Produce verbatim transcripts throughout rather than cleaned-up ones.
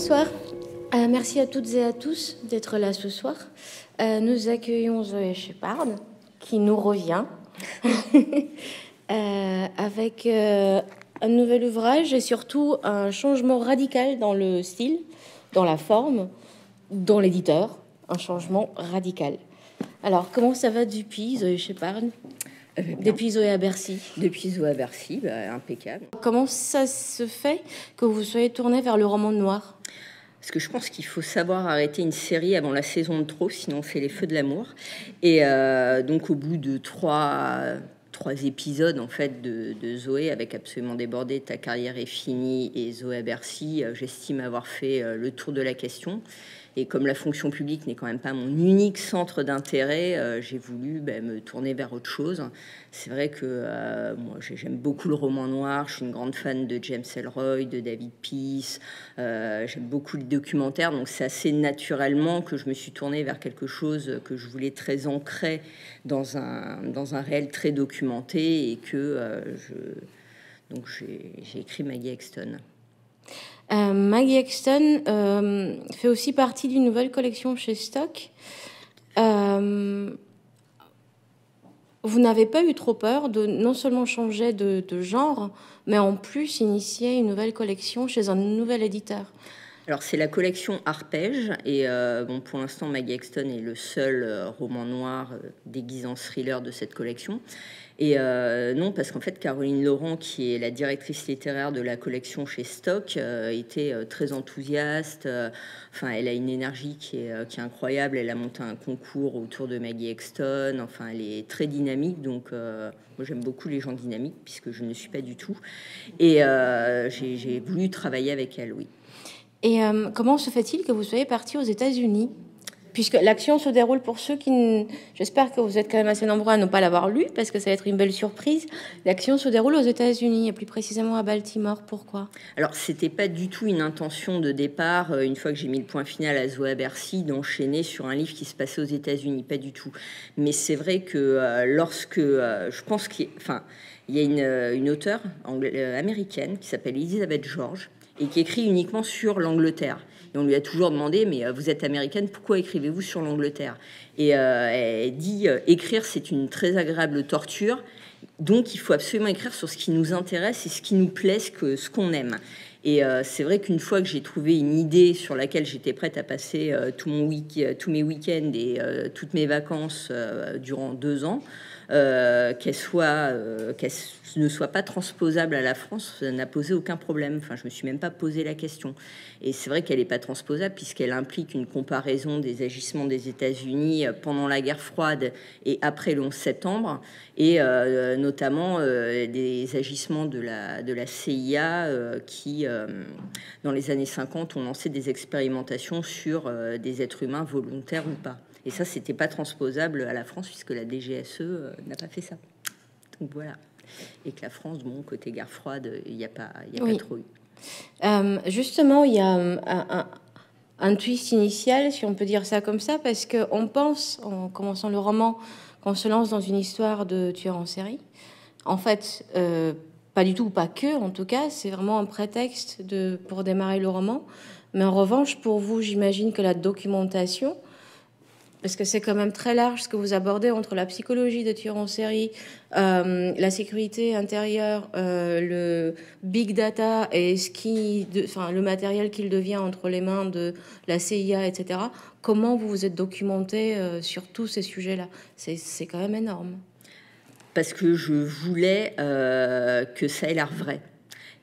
Bonsoir. Euh, merci à toutes et à tous d'être là ce soir. Euh, nous accueillons Zoé Shepard, qui nous revient, euh, avec euh, un nouvel ouvrage et surtout un changement radical dans le style, dans la forme, dans l'éditeur. Un changement radical. Alors, comment ça va depuis Zoé Shepard ? Euh, depuis Zoé à Bercy. Depuis Zoé à Bercy, bah, impeccable. Comment ça se fait que vous soyez tourné vers le roman noir ? Parce que je pense qu'il faut savoir arrêter une série avant la saison de trop, sinon on fait les feux de l'amour. Et euh, donc, au bout de trois, trois épisodes en fait de, de Zoé, avec Absolument débordé, Ta carrière est finie et Zoé à Bercy, j'estime avoir fait le tour de la question. Et comme la fonction publique n'est quand même pas mon unique centre d'intérêt, euh, j'ai voulu bah, me tourner vers autre chose. C'est vrai que euh, moi, j'aime beaucoup le roman noir. Je suis une grande fan de James Elroy, de David Peace. Euh, j'aime beaucoup le documentaire. Donc c'est assez naturellement que je me suis tournée vers quelque chose que je voulais très ancré dans un, dans un réel très documenté. Et que euh, je... donc j'ai écrit Maggie Hexton. Euh, Maggie Hexton euh, fait aussi partie d'une nouvelle collection chez Stock. Euh, vous n'avez pas eu trop peur de non seulement changer de, de genre, mais en plus initier une nouvelle collection chez un nouvel éditeur. Alors, c'est la collection Arpège. Et euh, bon, pour l'instant, Maggie Hexton est le seul euh, roman noir euh, déguisé en thriller de cette collection. Et euh, non, parce qu'en fait, Caroline Laurent, qui est la directrice littéraire de la collection chez Stock, euh, était euh, très enthousiaste. Euh, enfin, elle a une énergie qui est, euh, qui est incroyable. Elle a monté un concours autour de Maggie Hexton. Enfin, elle est très dynamique. Donc, euh, moi, j'aime beaucoup les gens dynamiques, puisque je ne suis pas du tout. Et euh, j'ai voulu travailler avec elle, oui. Et euh, comment se fait-il que vous soyez partie aux États-Unis ? Puisque l'action se déroule pour ceux qui... N... J'espère que vous êtes quand même assez nombreux à ne pas l'avoir lu, parce que ça va être une belle surprise. L'action se déroule aux États-Unis, et plus précisément à Baltimore. Pourquoi ? Alors, ce n'était pas du tout une intention de départ, une fois que j'ai mis le point final à Zoé à Bercy, d'enchaîner sur un livre qui se passait aux États-Unis. Pas du tout. Mais c'est vrai que euh, lorsque... Euh, je pense qu'il y a, enfin, il y a une, une auteure américaine qui s'appelle Elizabeth George, et qui écrit uniquement sur l'Angleterre. Et on lui a toujours demandé, mais vous êtes américaine, pourquoi écrivez-vous sur l'Angleterre ? Et euh, elle dit, euh, écrire, c'est une très agréable torture, donc il faut absolument écrire sur ce qui nous intéresse et ce qui nous plaît, ce qu'on aime. Et euh, c'est vrai qu'une fois que j'ai trouvé une idée sur laquelle j'étais prête à passer euh, tout mon week tous mes week-ends et euh, toutes mes vacances euh, durant deux ans, euh, qu'elle soit, euh, qu'elle ne soit pas transposable à la France, n'a posé aucun problème. Enfin, je me suis même pas posé la question. Et c'est vrai qu'elle n'est pas transposable puisqu'elle implique une comparaison des agissements des États-Unis pendant la guerre froide et après le onze septembre, et euh, notamment euh, des agissements de la, de la C I A euh, qui... dans les années cinquante, on lançait des expérimentations sur des êtres humains volontaires ou pas. Et ça, c'était pas transposable à la France puisque la D G S E n'a pas fait ça. Donc voilà. Et que la France, bon, côté guerre froide, il n'y a pas, il y a oui. pas trop eu. Euh, justement, il y a un, un, un twist initial, si on peut dire ça comme ça, parce qu'on pense, en commençant le roman, qu'on se lance dans une histoire de tueur en série. En fait... Euh, Pas du tout, pas que, en tout cas, c'est vraiment un prétexte de, pour démarrer le roman. Mais en revanche, pour vous, j'imagine que la documentation, parce que c'est quand même très large ce que vous abordez entre la psychologie des tueurs en série, euh, la sécurité intérieure, euh, le big data et ce qui, de, enfin, le matériel qu'il devient entre les mains de la C I A, et cetera. Comment vous vous êtes documenté euh, sur tous ces sujets-là ? C'est quand même énorme. Parce que je voulais euh, que ça ait l'air vrai.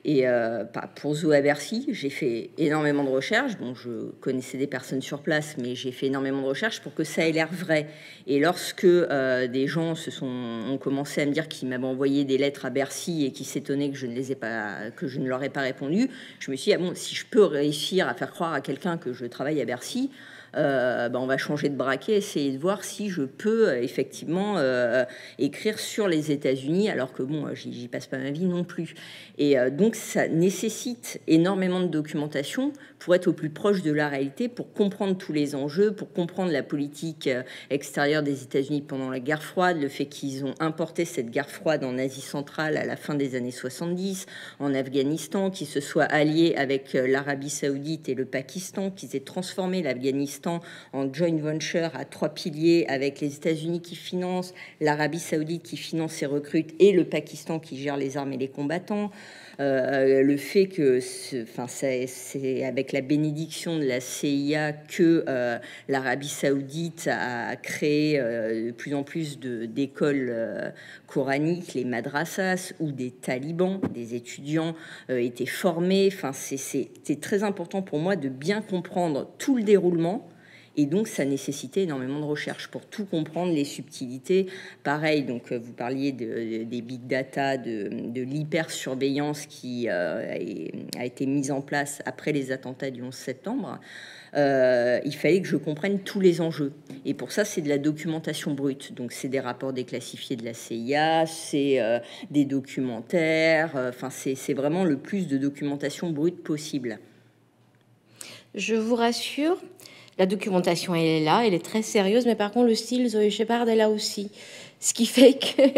Et euh, pour Zoé à Bercy, j'ai fait énormément de recherches. Bon, je connaissais des personnes sur place, mais j'ai fait énormément de recherches pour que ça ait l'air vrai. Et lorsque euh, des gens se sont, ont commencé à me dire qu'ils m'avaient envoyé des lettres à Bercy et qu'ils s'étonnaient que je ne les ai pas, que je ne leur ai pas répondu, je me suis dit, ah bon, si je peux réussir à faire croire à quelqu'un que je travaille à Bercy, euh, ben on va changer de braquet, essayer de voir si je peux euh, effectivement euh, écrire sur les États-Unis, alors que bon, j'y passe pas ma vie non plus. Et euh, donc ça nécessite énormément de documentation pour être au plus proche de la réalité, pour comprendre tous les enjeux, pour comprendre la politique extérieure des États-Unis pendant la guerre froide, le fait qu'ils ont importé cette guerre froide en Asie centrale à la fin des années soixante-dix, en Afghanistan, qu'ils se soient alliés avec l'Arabie saoudite et le Pakistan, qu'ils aient transformé l'Afghanistan en joint venture à trois piliers avec les États-Unis qui financent, l'Arabie saoudite qui finance et recrute et le Pakistan qui gère les armes et les combattants. Euh, le fait que enfin, c'est avec la bénédiction de la C I A que euh, l'Arabie saoudite a créé euh, de plus en plus d'écoles euh, coraniques, les madrasas, où des talibans, des étudiants euh, étaient formés. Enfin, c'était très important pour moi de bien comprendre tout le déroulement. Et donc, ça nécessitait énormément de recherche pour tout comprendre, les subtilités. Pareil, donc vous parliez de, de, des big data, de, de l'hypersurveillance qui euh, a été mise en place après les attentats du onze septembre. Euh, il fallait que je comprenne tous les enjeux. Et pour ça, c'est de la documentation brute. Donc, c'est des rapports déclassifiés de la C I A, c'est euh, des documentaires. Enfin, euh, c'est vraiment le plus de documentation brute possible. Je vous rassure. La documentation, elle est là, elle est très sérieuse, mais par contre, le style Zoé Shepard est là aussi. Ce qui fait que,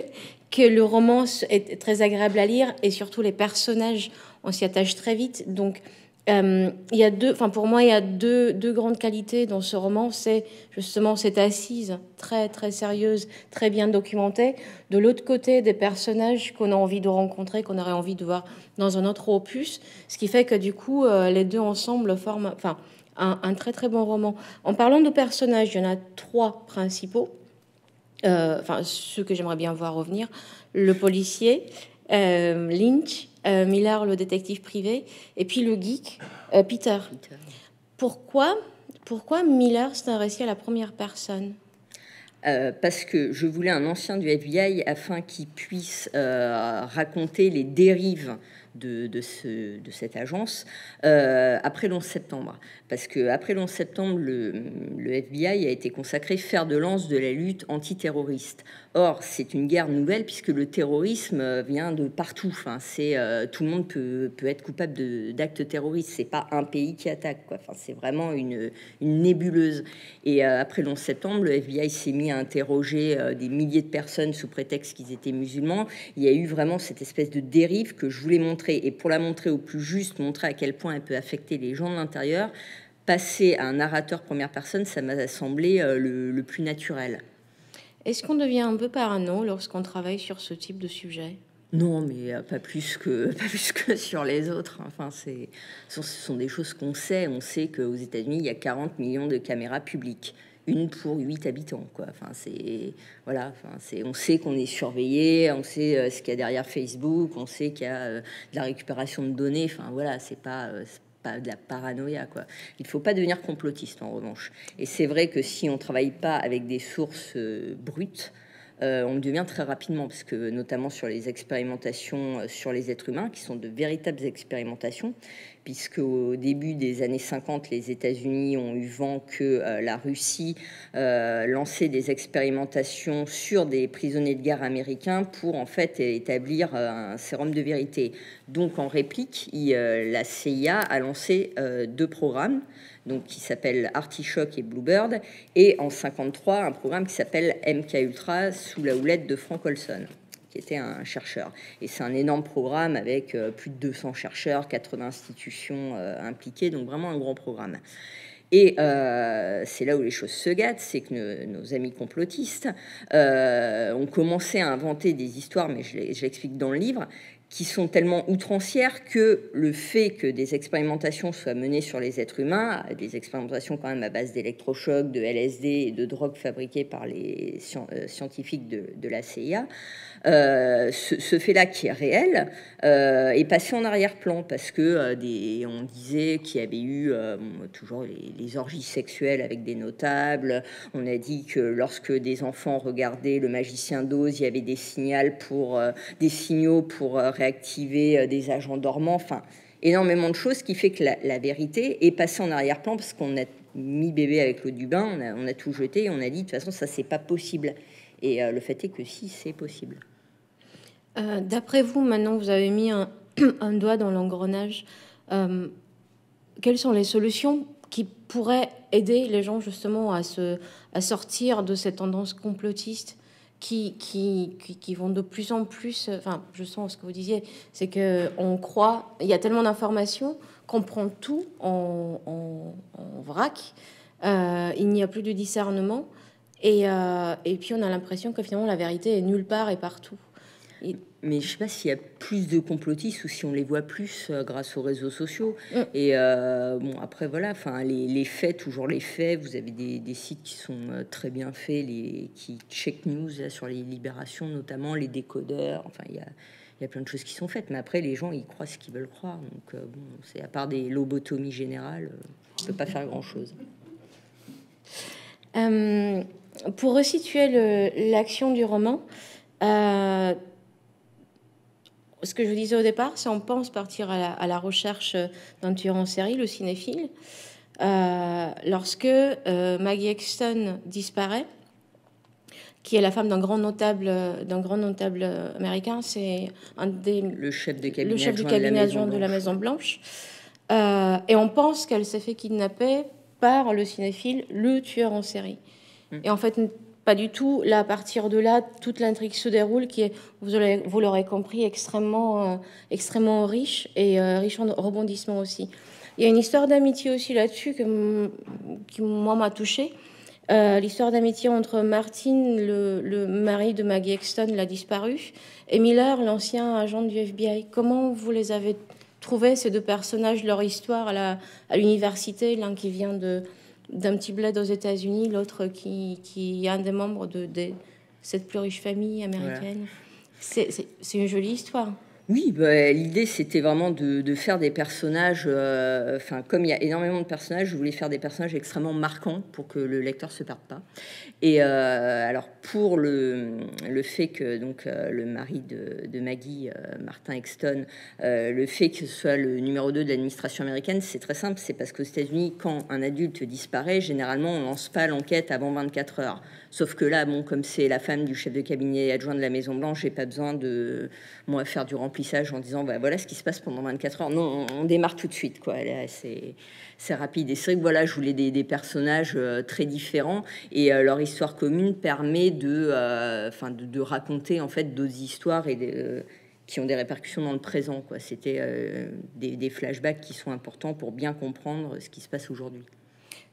que le roman est très agréable à lire, et surtout les personnages, on s'y attache très vite. Donc, euh, il y a deux, enfin, pour moi, il y a deux, deux grandes qualités dans ce roman. C'est justement cette assise très, très sérieuse, très bien documentée. De l'autre côté, des personnages qu'on a envie de rencontrer, qu'on aurait envie de voir dans un autre opus. Ce qui fait que, du coup, euh, les deux ensemble forment... Enfin, Un, un très très bon roman. En parlant de personnages, il y en a trois principaux, euh, enfin ceux que j'aimerais bien voir revenir, le policier, euh, Lynch, euh, Miller, le détective privé, et puis le geek, euh, Peter. Peter. Pourquoi, pourquoi Miller, c'est un récit à la première personne ? Euh, parce que je voulais un ancien du F B I afin qu'il puisse euh, raconter les dérives de, de, ce, de cette agence euh, après l'onze septembre. Parce qu'après l'onze septembre, le, le F B I a été consacré fer de lance de la lutte antiterroriste. Or, c'est une guerre nouvelle puisque le terrorisme vient de partout. Enfin, euh, tout le monde peut, peut être coupable d'actes terroristes. C'est pas un pays qui attaque, quoi. Enfin, c'est vraiment une, une nébuleuse. Et euh, après l'onze septembre, le F B I s'est mis à interroger euh, des milliers de personnes sous prétexte qu'ils étaient musulmans. Il y a eu vraiment cette espèce de dérive que je voulais montrer. Et pour la montrer au plus juste, montrer à quel point elle peut affecter les gens de l'intérieur, passer à un narrateur première personne, ça m'a semblé euh, le, le plus naturel. Est-ce qu'on devient un peu parano lorsqu'on travaille sur ce type de sujet ? Non, mais pas plus que, pas plus que sur les autres. Enfin, c'est, ce sont des choses qu'on sait. On sait qu'aux États-Unis, il y a quarante millions de caméras publiques. Une pour huit habitants, quoi. Enfin, c'est voilà. Enfin, c'est on sait qu'on est surveillé, on sait euh, ce qu'il y a derrière Facebook, on sait qu'il y a euh, de la récupération de données. Enfin, voilà, c'est pas, euh, c'est pas de la paranoïa, quoi. Il faut pas devenir complotiste, en revanche. Et c'est vrai que si on travaille pas avec des sources euh, brutes, Euh, on le devient très rapidement, parce que notamment sur les expérimentations euh, sur les êtres humains, qui sont de véritables expérimentations, puisque au début des années cinquante, les États-Unis ont eu vent que euh, la Russie euh, lançait des expérimentations sur des prisonniers de guerre américains pour en fait établir euh, un sérum de vérité. Donc en réplique, il, euh, la C I A a lancé euh, deux programmes. Donc, qui s'appelle Artichoc et Bluebird, et en cinquante-trois, un programme qui s'appelle M K Ultra, sous la houlette de Frank Olson, qui était un chercheur. Et c'est un énorme programme avec euh, plus de deux cents chercheurs, quatre-vingts institutions euh, impliquées, donc vraiment un grand programme. Et euh, c'est là où les choses se gâtent, c'est que nos, nos amis complotistes euh, ont commencé à inventer des histoires, mais je l'explique dans le livre, qui sont tellement outrancières que le fait que des expérimentations soient menées sur les êtres humains, des expérimentations quand même à base d'électrochocs, de L S D et de drogues fabriquées par les scientifiques de, de la C I A, euh, ce, ce fait-là qui est réel euh, est passé en arrière-plan parce que euh, des, on disait qu'il y avait eu euh, toujours les, les orgies sexuelles avec des notables, on a dit que lorsque des enfants regardaient le magicien d'Oz, il y avait des, signal pour, euh, des signaux pour euh, réactiver des agents dormants, enfin énormément de choses qui fait que la, la vérité est passée en arrière-plan parce qu'on a mis bébé avec l'eau du bain, on a, on a tout jeté, et on a dit de toute façon ça c'est pas possible. Et euh, le fait est que si, c'est possible. Euh, D'après vous, maintenant vous avez mis un, un doigt dans l'engrenage, euh, quelles sont les solutions qui pourraient aider les gens justement à, se, à sortir de cette tendance complotiste qui, qui, qui, qui vont de plus en plus... Enfin, je sens ce que vous disiez, c'est qu'on croit... Il y a tellement d'informations qu'on prend tout en, en, en vrac. Euh, il n'y a plus de discernement. Et, euh, et puis, on a l'impression que finalement, la vérité est nulle part et partout. Et... Mais je sais pas s'il y a plus de complotistes ou si on les voit plus euh, grâce aux réseaux sociaux. Mm. Et euh, bon, après, voilà, enfin, les, les faits, toujours les faits. Vous avez des, des sites qui sont euh, très bien faits, les qui check news là, sur les libérations, notamment les décodeurs. Enfin, il y a, y a plein de choses qui sont faites, mais après, les gens ils croient ce qu'ils veulent croire. Donc, euh, bon, c'est à part des lobotomies générales, euh, on peut pas faire grand chose. Euh, pour resituer l'action du roman, euh, ce que je vous disais au départ, c'est on pense partir à la, à la recherche d'un tueur en série, le cinéphile. Euh, lorsque euh, Maggie Hexton disparaît, qui est la femme d'un grand notable, d'un grand notable américain, c'est un des le chef de cabinet, le chef du cabinet adjoint de la Maison Blanche, euh, et on pense qu'elle s'est fait kidnapper par le cinéphile, le tueur en série. Mmh. Et en fait, pas du tout. Là, à partir de là, toute l'intrigue se déroule, qui est, vous l'aurez compris, extrêmement, euh, extrêmement riche et euh, riche en rebondissements aussi. Il y a une histoire d'amitié aussi là-dessus que, qui, moi, m'a touchée. Euh, L'histoire d'amitié entre Martin, le, le mari de Maggie Hexton, l'a disparu, et Miller, l'ancien agent du F B I. Comment vous les avez... trouver ces deux personnages, leur histoire à l'université, l'un qui vient d'un petit bled aux États-Unis, l'autre qui, qui est un des membres de, de cette plus riche famille américaine. Voilà. C'est une jolie histoire. Oui, bah, l'idée, c'était vraiment de, de faire des personnages... Euh, enfin, comme il y a énormément de personnages, je voulais faire des personnages extrêmement marquants pour que le lecteur se perde pas. Et euh, alors, pour le, le fait que donc, euh, le mari de, de Maggie, euh, Martin Hexton, euh, le fait que ce soit le numéro deux de l'administration américaine, c'est très simple. C'est parce qu'aux États-Unis, quand un adulte disparaît, généralement, on lance pas l'enquête avant vingt-quatre heures. Sauf que là, bon, comme c'est la femme du chef de cabinet adjoint de la Maison-Blanche, j'ai pas besoin de moi faire du remplissage en disant bah, voilà ce qui se passe pendant vingt-quatre heures. Non, on, on démarre tout de suite, quoi. C'est rapide. Et c'est vrai que voilà, je voulais des, des personnages euh, très différents et euh, leur histoire commune permet de, euh, de, de raconter en fait d'autres histoires et de, euh, qui ont des répercussions dans le présent, quoi. C'était euh, des, des flashbacks qui sont importants pour bien comprendre ce qui se passe aujourd'hui.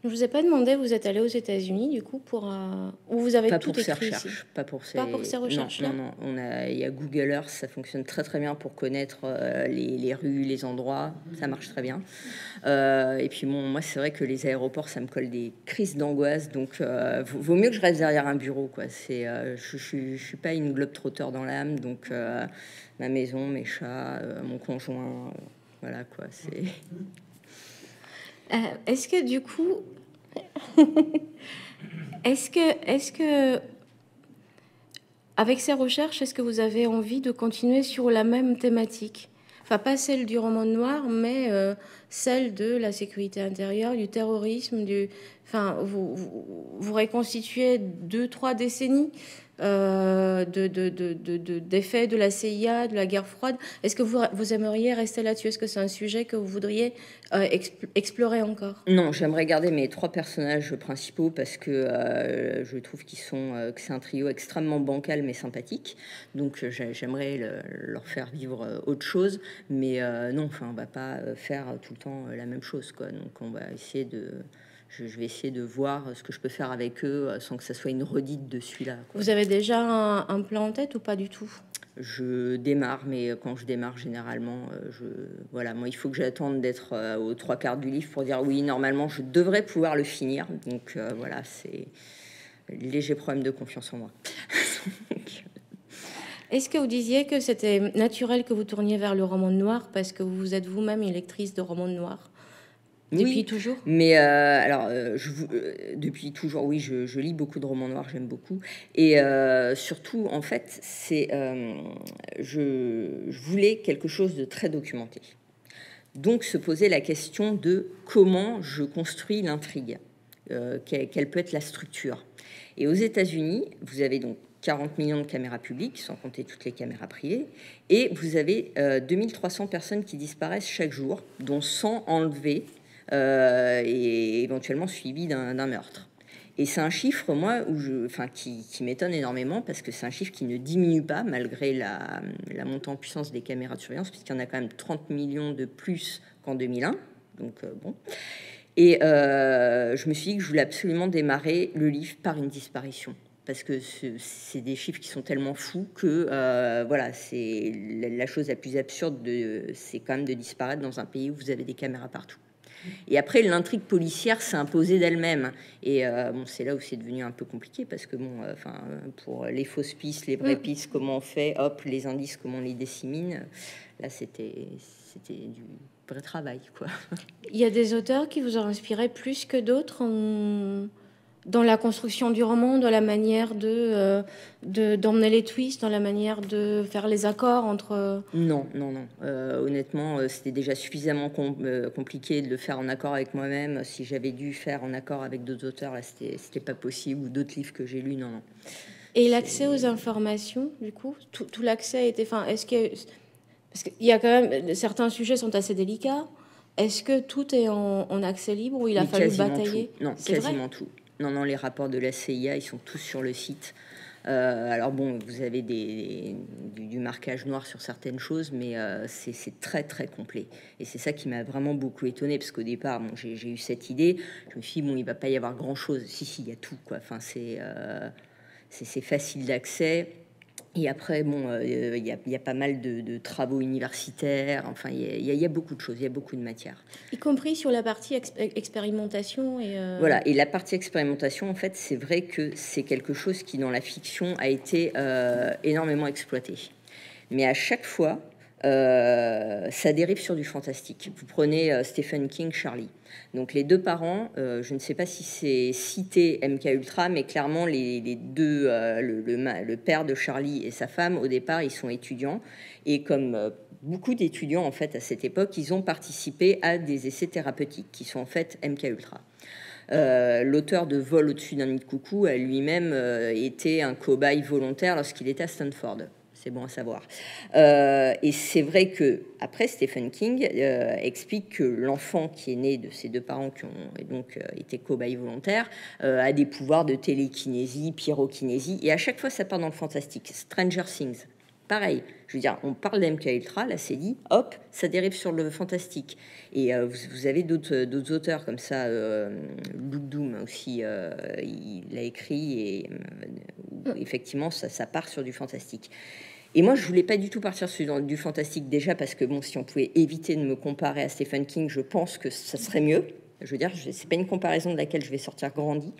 Je vous ai pas demandé, vous êtes allé aux États-Unis du coup pour euh, où vous avez pas tout pour écrit ces recherches, ici. Pas pour ces, pas pour ces recherches. Non, non, non. On a, il y a Google Earth, ça fonctionne très très bien pour connaître euh, les, les rues, les endroits, mm-hmm. Ça marche très bien. Euh, et puis bon, moi c'est vrai que les aéroports, ça me colle des crises d'angoisse, donc euh, vaut mieux que je reste derrière un bureau, quoi. C'est, euh, je, je, je suis pas une globe-trotteur dans l'âme, donc euh, ma maison, mes chats, euh, mon conjoint, euh, voilà quoi. C'est. Euh, est-ce que du coup, est-ce que, est-ce que, avec ces recherches, est-ce que vous avez envie de continuer sur la même thématique? Enfin, pas celle du roman noir, mais euh, celle de la sécurité intérieure, du terrorisme, du. Enfin, vous, vous, vous reconstituez deux, trois décennies euh, de, de, de, de, de, des faits de la C I A, de la guerre froide. Est-ce que vous, vous aimeriez rester là-dessus? Est-ce que c'est un sujet que vous voudriez euh, exp explorer encore? Non, j'aimerais garder mes trois personnages principaux parce que euh, je trouve qu'ils sont, euh, que c'est un trio extrêmement bancal mais sympathique. Donc, j'aimerais le, leur faire vivre autre chose. Mais euh, non, enfin, on va pas faire tout le temps la même chose, quoi. Donc, on va essayer de... Je, je vais essayer de voir ce que je peux faire avec eux sans que ça soit une redite de celui-là. Vous avez déjà un, un plan en tête ou pas du tout? Je démarre, mais quand je démarre, généralement, je... Voilà, moi, il faut que j'attende d'être aux trois quarts du livre pour dire oui, normalement, je devrais pouvoir le finir. Donc, euh, voilà, c'est léger problème de confiance en moi. Donc... Est-ce que vous disiez que c'était naturel que vous tourniez vers le roman noir parce que vous êtes vous-même une lectrice de romans noirs? Depuis oui, toujours. Mais euh, alors, euh, je, euh, depuis toujours, oui, je, je lis beaucoup de romans noirs, j'aime beaucoup. Et euh, surtout, en fait, c'est, euh, je, je voulais quelque chose de très documenté. Donc, se poser la question de comment je construis l'intrigue. euh, quelle peut être la structure. Et aux États-Unis, vous avez donc quarante millions de caméras publiques, sans compter toutes les caméras privées, et vous avez euh, deux mille trois cents personnes qui disparaissent chaque jour, dont cent enlevées euh, et éventuellement suivies d'un meurtre. Et c'est un chiffre, moi, où je, enfin, qui, qui m'étonne énormément, parce que c'est un chiffre qui ne diminue pas, malgré la, la montée en puissance des caméras de surveillance, puisqu'il y en a quand même trente millions de plus qu'en deux mille un. Donc, euh, bon. Et euh, je me suis dit que je voulais absolument démarrer le livre par une disparition, parce que c'est des chiffres qui sont tellement fous que, euh, voilà, c'est la chose la plus absurde, c'est quand même de disparaître dans un pays où vous avez des caméras partout. Et après, l'intrigue policière s'est imposée d'elle-même. Et euh, bon, c'est là où c'est devenu un peu compliqué, parce que, bon, euh, pour les fausses pistes, les vraies pistes, comment on fait, hop, les indices, comment on les dissémine, là, c'était du vrai travail, quoi. Il y a des auteurs qui vous ont inspiré plus que d'autres en... dans la construction du roman, dans la manière de, euh, de d'emmener les twists, dans la manière de faire les accords entre... Non, non, non. Euh, honnêtement, euh, c'était déjà suffisamment com euh, compliqué de le faire en accord avec moi-même. Si j'avais dû faire en accord avec d'autres auteurs, là, c'était pas possible. Ou d'autres livres que j'ai lus, non, non. Et l'accès aux informations, du coup, tout, tout l'accès a été... Enfin, est-ce que... Parce qu'il y a quand même... Certains sujets sont assez délicats. Est-ce que tout est en, en accès libre ou il a Mais fallu batailler tout. Non, quasiment tout. Non, non, les rapports de la C I A, ils sont tous sur le site. Euh, alors bon, vous avez des, des, du, du marquage noir sur certaines choses, mais euh, c'est très, très complet. Et c'est ça qui m'a vraiment beaucoup étonnée, parce qu'au départ, bon, j'ai eu cette idée. Je me suis dit, bon, il ne va pas y avoir grand-chose. Si, si, il y a tout, quoi. Enfin, c'est euh, facile d'accès. Et après, bon, il euh, y, y a pas mal de, de travaux universitaires. Enfin, il y, y, y a beaucoup de choses, il y a beaucoup de matières. Y compris sur la partie exp expérimentation. Et euh... Voilà, et la partie expérimentation, en fait, c'est vrai que c'est quelque chose qui, dans la fiction, a été euh, énormément exploité. Mais à chaque fois, euh, ça dérive sur du fantastique. Vous prenez euh, Stephen King, Charlie. Donc, les deux parents, euh, je ne sais pas si c'est cité M K Ultra, mais clairement, les, les deux, euh, le, le, le père de Charlie et sa femme, au départ, ils sont étudiants. Et comme euh, beaucoup d'étudiants, en fait, à cette époque, ils ont participé à des essais thérapeutiques, qui sont en fait M K Ultra. Euh, L'auteur de Vol au-dessus d'un nid de coucou a lui-même euh, été un cobaye volontaire lorsqu'il était à Stanford. C'est bon à savoir. Euh, et c'est vrai que après Stephen King euh, explique que l'enfant qui est né de ses deux parents qui ont donc euh, été cobayes volontaires euh, a des pouvoirs de télékinésie, pyrokinésie, et à chaque fois ça part dans le fantastique. Stranger Things, pareil. Je veux dire, on parle d'M K Ultra, là c'est dit, hop, ça dérive sur le fantastique. Et euh, vous, vous avez d'autres d'autres auteurs comme ça. Euh, Luke Doom aussi, euh, il a écrit et euh, effectivement ça, ça part sur du fantastique. Et moi, je voulais pas du tout partir sur du fantastique déjà parce que, bon, si on pouvait éviter de me comparer à Stephen King, je pense que ça serait mieux. Je veux dire, c'est pas une comparaison de laquelle je vais sortir grandi.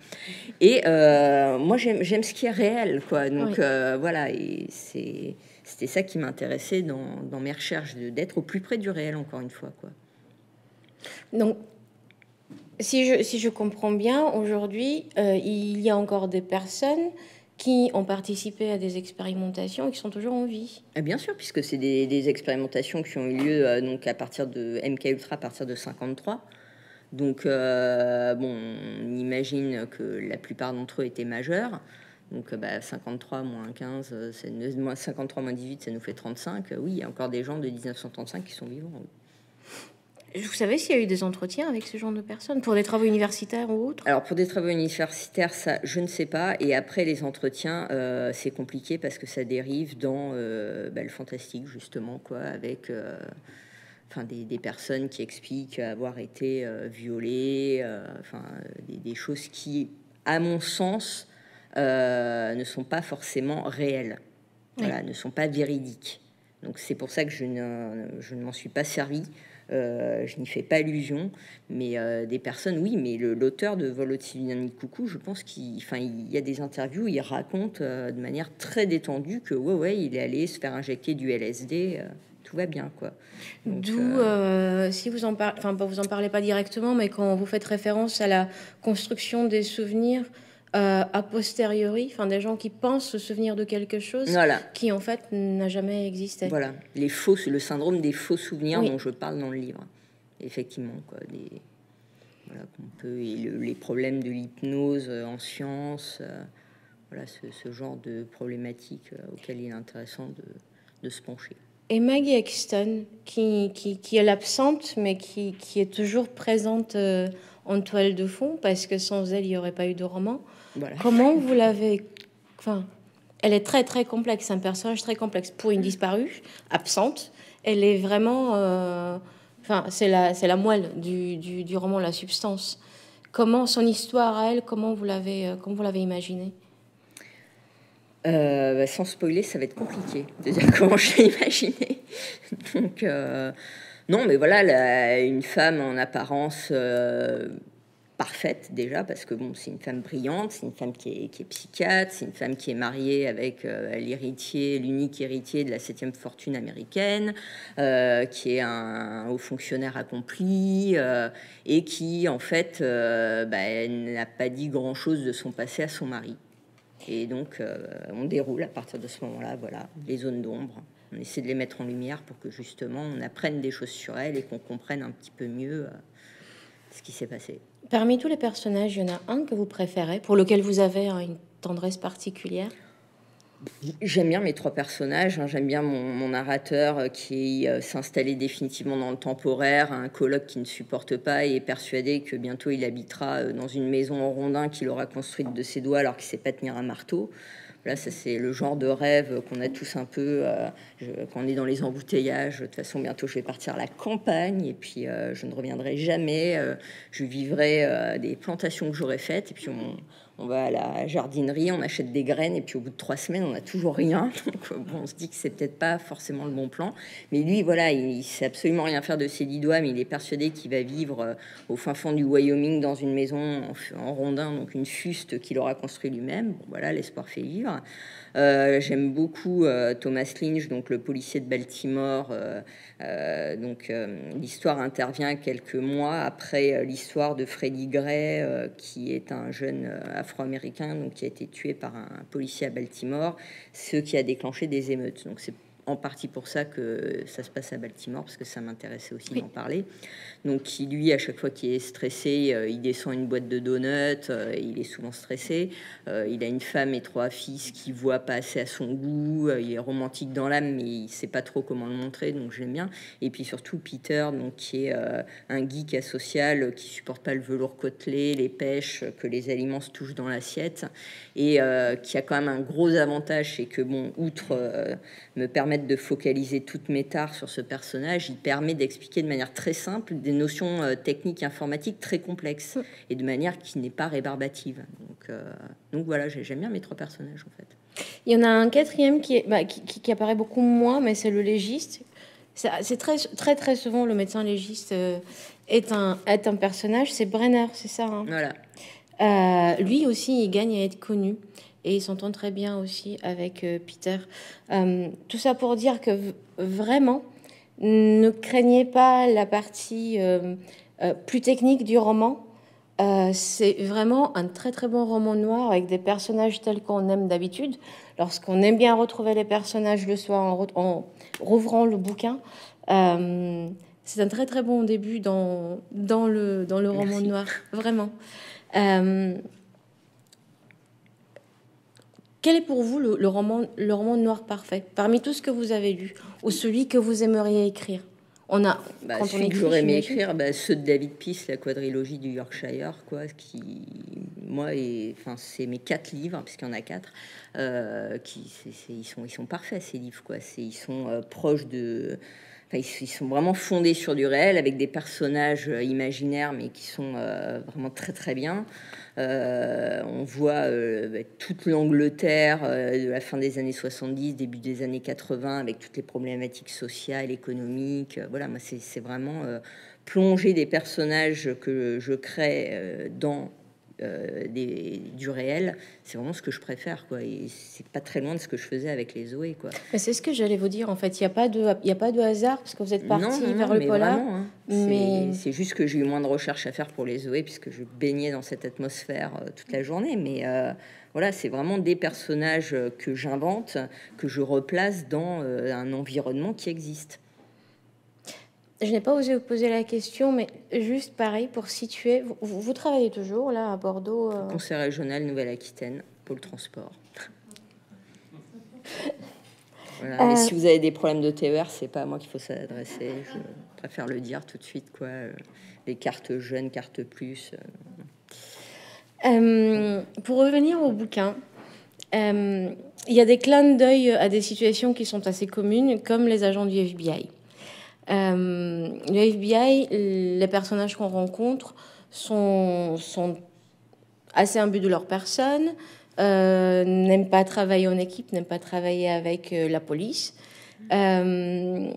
Et euh, moi, j'aime ce qui est réel, quoi. Donc, oui. euh, voilà, et c'était ça qui m'intéressait dans, dans mes recherches, d'être au plus près du réel, encore une fois, quoi. Donc, si je, si je comprends bien, aujourd'hui, euh, il y a encore des personnes qui ont participé à des expérimentations et qui sont toujours en vie. Et bien sûr, puisque c'est des, des expérimentations qui ont eu lieu euh, donc à partir de M K Ultra, à partir de cinquante-trois. Donc, euh, bon, on imagine que la plupart d'entre eux étaient majeurs. Donc, bah, cinquante-trois moins quinze, c'est moins cinquante-trois moins dix-huit, ça nous fait trente-cinq. Oui, il y a encore des gens de mille neuf cent trente-cinq qui sont vivants. Oui. Vous savez s'il y a eu des entretiens avec ce genre de personnes pour des travaux universitaires ou autres? Alors, pour des travaux universitaires, ça, je ne sais pas. Et après, les entretiens, euh, c'est compliqué parce que ça dérive dans euh, bah, le fantastique, justement, quoi, avec euh, enfin, des, des personnes qui expliquent avoir été euh, violées, euh, enfin, des, des choses qui, à mon sens, euh, ne sont pas forcément réelles, voilà, oui. Ne sont pas véridiques. Donc, c'est pour ça que je ne, je ne m'en suis pas servie. Euh, je n'y fais pas allusion, mais euh, des personnes, oui, mais l'auteur de Vol au-dessus d'un nid de coucou, je pense qu'il il y a des interviews où il raconte euh, de manière très détendue que ouais, ouais, il est allé se faire injecter du L S D, euh, tout va bien, quoi. D'où, euh, euh, si vous en parlez, enfin, vous en parlez pas directement, mais quand vous faites référence à la construction des souvenirs Euh, a posteriori, enfin des gens qui pensent se souvenir de quelque chose, voilà, qui en fait n'a jamais existé. Voilà, les faux, le syndrome des faux souvenirs, oui, dont je parle dans le livre, effectivement, quoi. Des... Voilà, qu'on peut, et le, les problèmes de l'hypnose en science, euh, voilà ce, ce genre de problématiques euh, auxquelles il est intéressant de, de se pencher. Et Maggie Hexton, qui, qui, qui est l'absente, mais qui, qui est toujours présente euh, en toile de fond, parce que sans elle, il n'y aurait pas eu de roman. Voilà. Comment vous l'avez... Enfin, elle est très, très complexe, un personnage très complexe. Pour une disparue, absente, elle est vraiment... Euh, enfin, c'est la, c'est la moelle du, du, du roman, la substance. Comment, son histoire à elle, comment vous l'avez euh, comment vous l'avez imaginée? Euh, bah, sans spoiler, ça va être compliqué de dire comment je l'ai imaginé. Donc, euh, non, mais voilà, la, une femme en apparence euh, parfaite déjà, parce que bon, c'est une femme brillante, c'est une femme qui est, qui est psychiatre, c'est une femme qui est mariée avec euh, l'héritier, l'unique héritier de la septième fortune américaine, euh, qui est un haut fonctionnaire accompli euh, et qui, en fait, euh, bah, n'a pas dit grand-chose de son passé à son mari. Et donc, euh, on déroule à partir de ce moment-là, voilà, les zones d'ombre. On essaie de les mettre en lumière pour que, justement, on apprenne des choses sur elle et qu'on comprenne un petit peu mieux euh, ce qui s'est passé. Parmi tous les personnages, il y en a un que vous préférez, pour lequel vous avez hein, une tendresse particulière? J'aime bien mes trois personnages. Hein. J'aime bien mon, mon narrateur qui euh, s'installait définitivement dans le temporaire, un coloc qui ne supporte pas et est persuadé que bientôt il habitera dans une maison en rondin qu'il aura construite de ses doigts alors qu'il ne sait pas tenir un marteau. Là, ça c'est le genre de rêve qu'on a tous un peu euh, je, quand on est dans les embouteillages. De toute façon, bientôt je vais partir à la campagne et puis euh, je ne reviendrai jamais. Euh, je vivrai euh, des plantations que j'aurais faites et puis on... On va à la jardinerie, on achète des graines, et puis au bout de trois semaines, on n'a toujours rien. Donc, bon, on se dit que c'est peut-être pas forcément le bon plan. Mais lui, voilà, il ne sait absolument rien faire de ses dix doigts, mais il est persuadé qu'il va vivre au fin fond du Wyoming dans une maison en rondin, donc une fuste qu'il aura construit lui-même. Bon, voilà, l'espoir fait vivre. Euh, J'aime beaucoup euh, Thomas Lynch, donc le policier de Baltimore. Euh, euh, donc, euh, l'histoire intervient quelques mois après euh, l'histoire de Freddie Gray, euh, qui est un jeune euh, afro-américain, donc qui a été tué par un policier à Baltimore, ce qui a déclenché des émeutes. Donc c'est en partie pour ça que ça se passe à Baltimore, parce que ça m'intéressait aussi oui. d'en parler. Donc il, lui, à chaque fois qu'il est stressé, euh, il descend une boîte de donuts, euh, il est souvent stressé, euh, il a une femme et trois fils qui voient pas assez à son goût, euh, il est romantique dans l'âme, mais il sait pas trop comment le montrer, donc j'aime bien. Et puis surtout Peter, donc, qui est euh, un geek asocial, euh, qui supporte pas le velours côtelé, les pêches, que les aliments se touchent dans l'assiette, et euh, qui a quand même un gros avantage, c'est que, bon, outre euh, me permettre de focaliser toutes mes tares sur ce personnage, il permet d'expliquer de manière très simple des notions euh, techniques informatiques très complexes et de manière qui n'est pas rébarbative. Donc, euh, donc voilà, j'aime bien mes trois personnages en fait. Il y en a un quatrième qui, est, bah, qui, qui, qui apparaît beaucoup moins, mais c'est le légiste. C'est très, très très souvent le médecin légiste euh, est, un, est un personnage. C'est Brenner, c'est ça. Hein voilà. Euh, lui aussi, il gagne à être connu. Et ils s'entendent très bien aussi avec euh, Peter. Euh, tout ça pour dire que vraiment, ne craignez pas la partie euh, euh, plus technique du roman. Euh, c'est vraiment un très très bon roman noir avec des personnages tels qu'on aime d'habitude. Lorsqu'on aime bien retrouver les personnages le soir en, re en rouvrant le bouquin, euh, c'est un très très bon début dans, dans le, dans le roman Merci. Noir. Vraiment. Euh, Quel est pour vous le, le, roman, le roman noir parfait parmi tout ce que vous avez lu ou celui que vous aimeriez écrire? On a bah, quand celui on écrit, que j'aurais aimé écrire, bah, ceux de David Peace, la quadrilogie du Yorkshire, quoi, qui moi et enfin c'est mes quatre livres puisqu'il y en a quatre, euh, qui c'est, c'est, ils sont ils sont parfaits ces livres quoi, c'est ils sont euh, proches de Enfin, ils sont vraiment fondés sur du réel avec des personnages imaginaires mais qui sont euh, vraiment très très bien. Euh, on voit euh, toute l'Angleterre euh, de la fin des années soixante-dix, début des années quatre-vingt avec toutes les problématiques sociales, économiques. Voilà, moi c'est vraiment euh, plonger des personnages que je crée euh, dans euh, des, du réel. C'est vraiment ce que je préfère, quoi. Et c'est pas très loin de ce que je faisais avec les Zoé, quoi. C'est ce que j'allais vous dire, en fait. Il n'y a pas de, il y a pas de hasard parce que vous êtes parti vers le polar. Vraiment, hein. Mais c'est juste que j'ai eu moins de recherches à faire pour les Zoé puisque je baignais dans cette atmosphère euh, toute la journée. Mais euh, voilà, c'est vraiment des personnages que j'invente, que je replace dans euh, un environnement qui existe. je n'ai pas osé vous poser la question, mais juste pareil, pour situer, vous, vous, vous travaillez toujours là à Bordeaux euh... Conseil régional Nouvelle-Aquitaine, pôle transport. Voilà. Euh... Et si vous avez des problèmes de T E R, c'est pas à moi qu'il faut s'adresser. Je préfère le dire tout de suite, quoi. Les cartes jeunes, cartes plus. Euh... Euh, pour revenir au bouquin, euh, il y a des clins d'œil à des situations qui sont assez communes, comme les agents du F B I. Euh, le F B I, les personnages qu'on rencontre sont, sont assez imbus de leur personne. Euh, n'aiment pas travailler en équipe, n'aiment pas travailler avec euh, la police. Euh,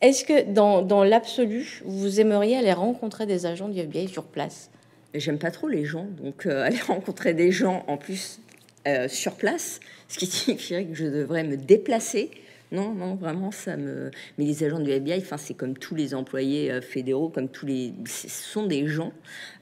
Est-ce que, dans, dans l'absolu, vous aimeriez aller rencontrer des agents du F B I sur place? J'aime pas trop les gens, donc euh, aller rencontrer des gens, en plus, euh, sur place, ce qui signifierait que je devrais me déplacer. Non, non, vraiment, ça me... Mais les agents du F B I, enfin, c'est comme tous les employés fédéraux, comme tous les... Ce sont des gens.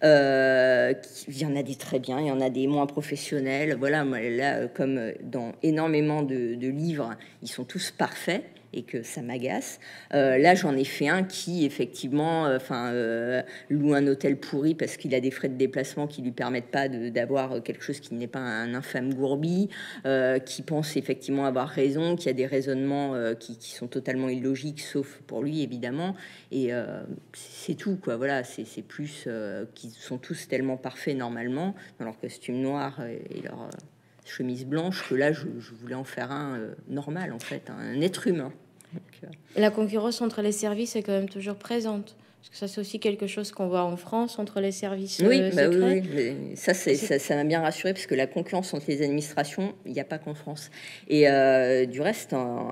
Euh, qui... Il y en a des très bien, il y en a des moins professionnels. Voilà, là, comme dans énormément de, de livres, ils sont tous parfaits. Et que ça m'agace. Euh, là, j'en ai fait un qui, effectivement, enfin, euh, euh, loue un hôtel pourri parce qu'il a des frais de déplacement qui lui permettent pas d'avoir quelque chose qui n'est pas un infâme gourbi, euh, qui pense effectivement avoir raison, qui a des raisonnements euh, qui, qui sont totalement illogiques, sauf pour lui, évidemment. Et euh, c'est tout, quoi. Voilà, c'est plus euh, qu'ils sont tous tellement parfaits, normalement, dans leur costume noir et, et leur... Euh, chemise blanche, que là, je, je voulais en faire un euh, normal, en fait, un être humain. Donc, euh... La concurrence entre les services est quand même toujours présente. Parce que ça, c'est aussi quelque chose qu'on voit en France, entre les services oui, euh, bah secrets. Oui, oui. Ça, ça m'a bien rassurée, parce que la concurrence entre les administrations, il n'y a pas qu'en France. Et euh, du reste, en,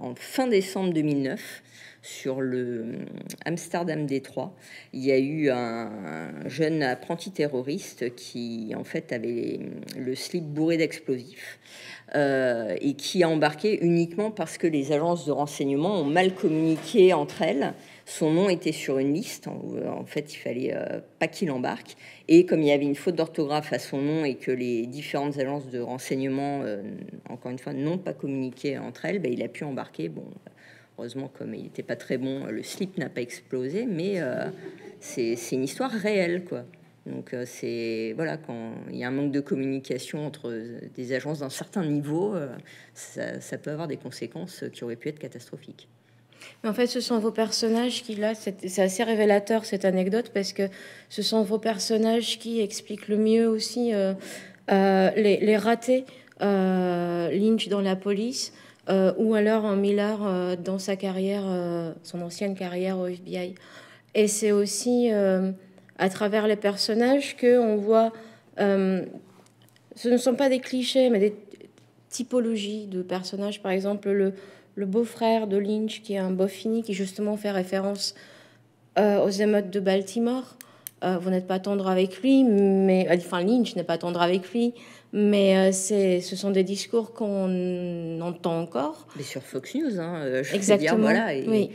en fin décembre deux mille neuf... sur le Amsterdam-Détroit, il y a eu un, un jeune apprenti terroriste qui, en fait, avait le slip bourré d'explosifs euh, et qui a embarqué uniquement parce que les agences de renseignement ont mal communiqué entre elles. Son nom était sur une liste, où, en fait, il fallait euh, pas qu'il embarque. Et comme il y avait une faute d'orthographe à son nom et que les différentes agences de renseignement, euh, encore une fois, n'ont pas communiqué entre elles, bah, il a pu embarquer... Bon, heureusement, comme il n'était pas très bon, le slip n'a pas explosé, mais euh, c'est une histoire réelle, quoi. Donc, euh, c'est voilà, quand il y a un manque de communication entre des agences d'un certain niveau, euh, ça, ça peut avoir des conséquences qui auraient pu être catastrophiques. Mais en fait, ce sont vos personnages qui, là, c'est assez révélateur cette anecdote, parce que ce sont vos personnages qui expliquent le mieux aussi euh, euh, les, les ratés euh, Lynch dans la police. Euh, ou alors un Miller euh, dans sa carrière, euh, son ancienne carrière au F B I. Et c'est aussi euh, à travers les personnages qu'on voit... Euh, ce ne sont pas des clichés, mais des typologies de personnages. Par exemple, le, le beau-frère de Lynch, qui est un beau-fini, qui justement fait référence euh, aux émeutes de Baltimore. Euh, vous n'êtes pas tendre avec lui, mais... Enfin, Lynch n'est pas tendre avec lui... Mais ce sont des discours qu'on entend encore. Mais sur Fox News, hein, je veux dire, voilà. Et, oui.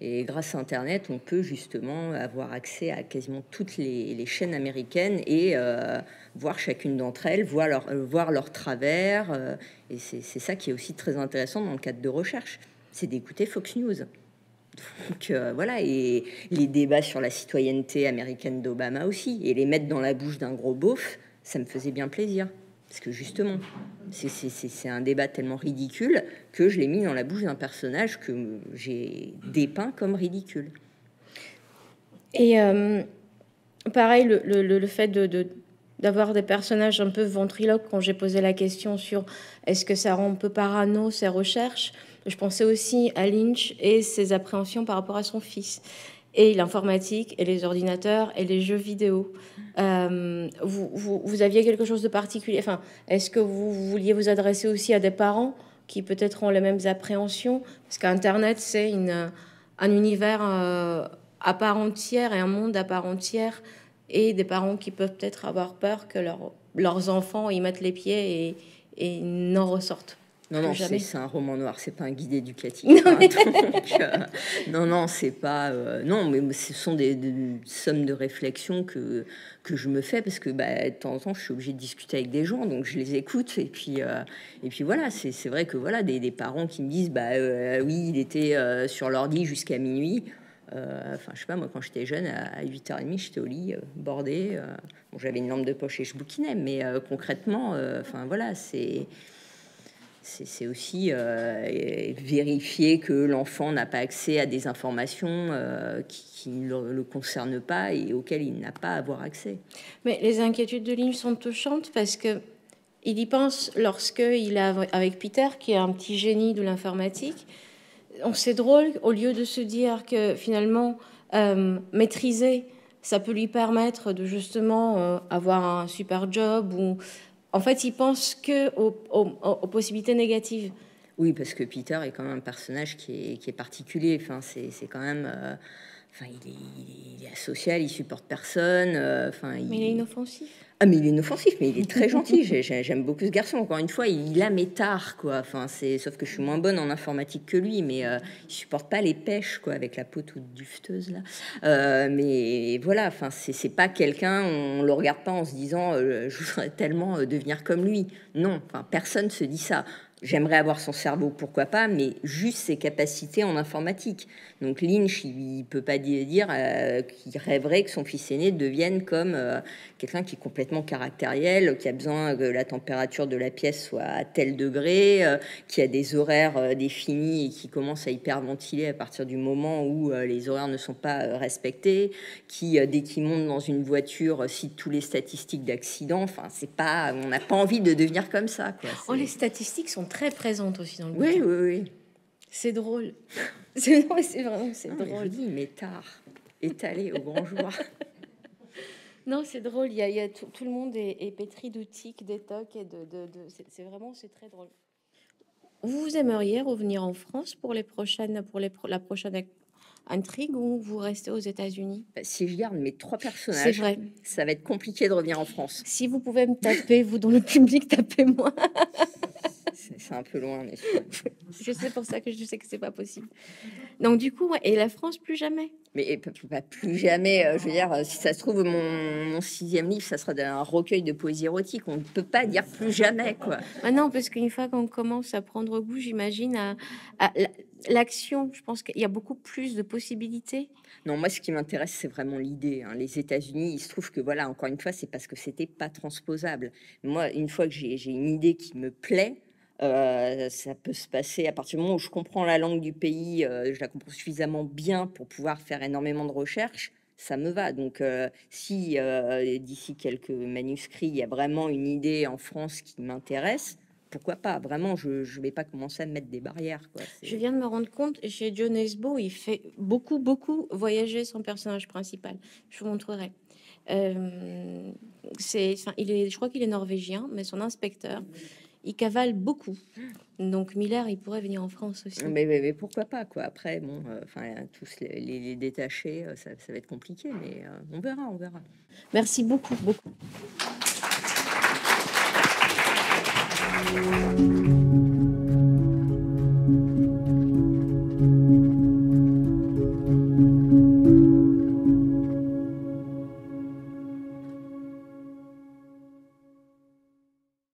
Et grâce à Internet, on peut justement avoir accès à quasiment toutes les, les chaînes américaines et euh, voir chacune d'entre elles, voir leur, voir leur travers. Euh, et c'est ça qui est aussi très intéressant dans le cadre de recherche, c'est d'écouter Fox News. Donc euh, voilà, et les débats sur la citoyenneté américaine d'Obama aussi, et les mettre dans la bouche d'un gros beauf, ça me faisait bien plaisir. Parce que justement, c'est un débat tellement ridicule que je l'ai mis dans la bouche d'un personnage que j'ai dépeint comme ridicule. Et euh, pareil, le, le, le fait d'avoir de, de, des personnages un peu ventriloques, quand j'ai posé la question sur est-ce que ça rend un peu parano ses recherches, je pensais aussi à Lynch et ses appréhensions par rapport à son fils. Et l'informatique, et les ordinateurs, et les jeux vidéo. Euh, vous, vous, vous aviez quelque chose de particulier. Enfin, est-ce que vous vouliez vous adresser aussi à des parents qui peut-être ont les mêmes appréhensions? Parce qu'Internet, c'est un univers euh, à part entière et un monde à part entière. Et des parents qui peuvent peut-être avoir peur que leur, leurs enfants y mettent les pieds et, et n'en ressortent Non, non, c'est un roman noir, c'est pas un guide éducatif. Non, hein, mais... donc, euh, non, non, c'est pas. Euh, non, mais ce sont des, des sommes de réflexion que, que je me fais parce que bah, de temps en temps, je suis obligée de discuter avec des gens, donc je les écoute. Et puis, euh, et puis voilà, c'est vrai que voilà, des, des parents qui me disent bah euh, oui, il était euh, sur l'ordi jusqu'à minuit. Enfin, euh, je sais pas, moi quand j'étais jeune, à huit heures trente, j'étais au lit, euh, bordée. Euh, bon, j'avais une lampe de poche et je bouquinais, mais euh, concrètement, enfin euh, voilà, c'est. C'est aussi euh, vérifier que l'enfant n'a pas accès à des informations euh, qui, qui ne le, le concernent pas et auxquelles il n'a pas à avoir accès. Mais les inquiétudes de Lynch sont touchantes parce que il y pense lorsque il a avec Peter, qui est un petit génie de l'informatique. On c'est drôle, au lieu de se dire que finalement euh, maîtriser, ça peut lui permettre de justement euh, avoir un super job ou en fait, il pense que aux, aux, aux possibilités négatives. Oui, parce que Peter est quand même un personnage qui est, qui est particulier. Enfin, c'est quand même. Euh, enfin, il est, il est, il est asocial, il supporte personne. Euh, enfin, il... Mais il est inoffensif. Ah, mais il est inoffensif, mais il est très gentil. J'aime beaucoup ce garçon. Encore une fois, il a mes tares, quoi. Enfin, c'est sauf que je suis moins bonne en informatique que lui, mais euh, il supporte pas les pêches, quoi, avec la peau toute dufteuse là. Euh, mais voilà, enfin, c'est pas quelqu'un. On le regarde pas en se disant, euh, je voudrais tellement euh, devenir comme lui. Non, enfin, personne se dit ça. J'aimerais avoir son cerveau, pourquoi pas, mais juste ses capacités en informatique. Donc Lynch, il peut pas dire euh, qu'il rêverait que son fils aîné devienne comme euh, quelqu'un qui est complètement caractériel, qui a besoin que la température de la pièce soit à tel degré, euh, qui a des horaires euh, définis et qui commence à hyperventiler à partir du moment où euh, les horaires ne sont pas euh, respectés, qui, euh, dès qu'il monte dans une voiture, euh, cite tous les statistiques d'accidents. Enfin, c'est pas, on n'a pas envie de devenir comme ça, quoi. Oh, les statistiques sont très présente aussi dans le oui, bouquin. Oui, oui. C'est drôle. C'est vraiment c'est ah, drôle. Dis, mais tard, étalé au grand jour. Non, c'est drôle. Il y a, il y a tout, tout le monde est, est pétri de tics, des tocs et de. de, de c'est vraiment c'est très drôle. Vous aimeriez revenir en France pour les prochaines, pour les la prochaine intrigue ou vous restez aux États-Unis? Bah, si je garde mes trois personnages, vrai. Ça va être compliqué de revenir en France. Si vous pouvez me taper, vous dans le public, tapez-moi. C'est un peu loin, mais je sais pour ça que je sais que c'est pas possible. Donc du coup, ouais, et la France plus jamais. Mais pas plus jamais. Euh, je veux dire, si ça se trouve, mon, mon sixième livre, ça sera un recueil de poésie érotique. On ne peut pas dire plus jamais, quoi. Ah non, parce qu'une fois qu'on commence à prendre goût, j'imagine à, à l'action. Je pense qu'il y a beaucoup plus de possibilités. Non, moi, ce qui m'intéresse, c'est vraiment l'idée. Hein. Les États-Unis, il se trouve que voilà, encore une fois, c'est parce que c'était pas transposable. Moi, une fois que j'ai une idée qui me plaît. Euh, ça peut se passer à partir du moment où je comprends la langue du pays, euh, je la comprends suffisamment bien pour pouvoir faire énormément de recherches, ça me va. Donc euh, si euh, d'ici quelques manuscrits, il y a vraiment une idée en France qui m'intéresse, pourquoi pas? Vraiment, je je vais pas commencer à me mettre des barrières, quoi. Je viens de me rendre compte, chez John Nesbø, il fait beaucoup, beaucoup voyager son personnage principal. Je vous montrerai. Euh, c'est, il est, je crois qu'il est norvégien, mais son inspecteur... Il cavale beaucoup, donc Miller, il pourrait venir en France aussi. Mais, mais, mais pourquoi pas, quoi. Après, bon, enfin, euh, tous les, les, les détachés, ça, ça va être compliqué, mais euh, on verra, on verra. Merci beaucoup, beaucoup.